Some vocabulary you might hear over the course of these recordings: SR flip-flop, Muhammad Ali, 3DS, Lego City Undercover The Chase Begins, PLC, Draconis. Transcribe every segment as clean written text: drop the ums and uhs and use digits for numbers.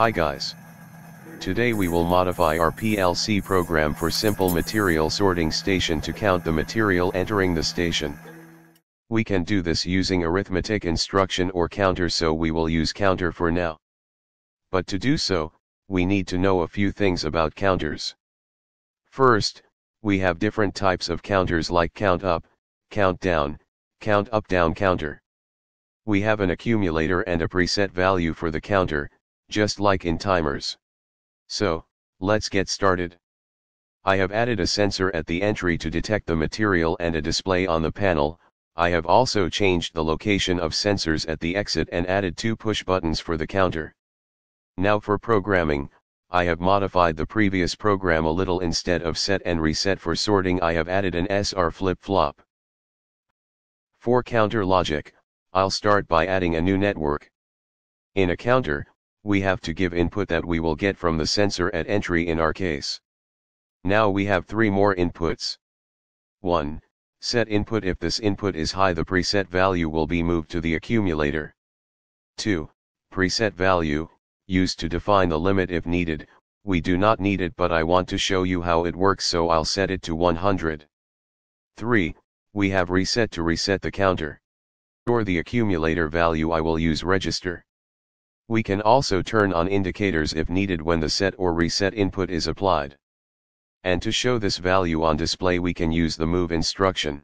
Hi guys. Today we will modify our PLC program for simple material sorting station to count the material entering the station. We can do this using arithmetic instruction or counter, so we will use counter for now. But to do so, we need to know a few things about counters. First, we have different types of counters like count up, count down, count up down counter. We have an accumulator and a preset value for the counter, just like in timers. So, let's get started. I have added a sensor at the entry to detect the material and a display on the panel. I have also changed the location of sensors at the exit and added two push buttons for the counter. Now for programming, I have modified the previous program a little. Instead of set and reset for sorting, I have added an SR flip-flop. For counter logic, I'll start by adding a new network. In a counter, we have to give input that we will get from the sensor at entry in our case. Now we have three more inputs. 1. Set input. If this input is high, the preset value will be moved to the accumulator. 2. Preset value, used to define the limit if needed. We do not need it, but I want to show you how it works, so I'll set it to 100. 3. We have reset. To reset the counter or the accumulator value, I will use register. We can also turn on indicators if needed when the set or reset input is applied. And to show this value on display, we can use the move instruction.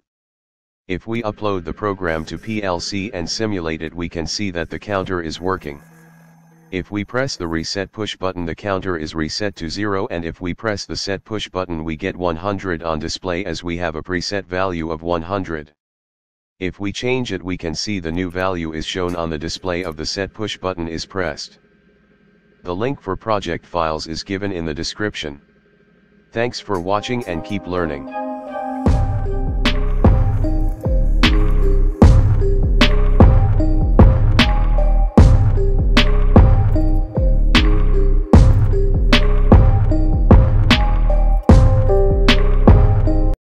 If we upload the program to PLC and simulate it, we can see that the counter is working. If we press the reset push button, the counter is reset to 0, and if we press the set push button, we get 100 on display, as we have a preset value of 100. If we change it, we can see the new value is shown on the display of the set push button is pressed. The link for project files is given in the description. Thanks for watching and keep learning.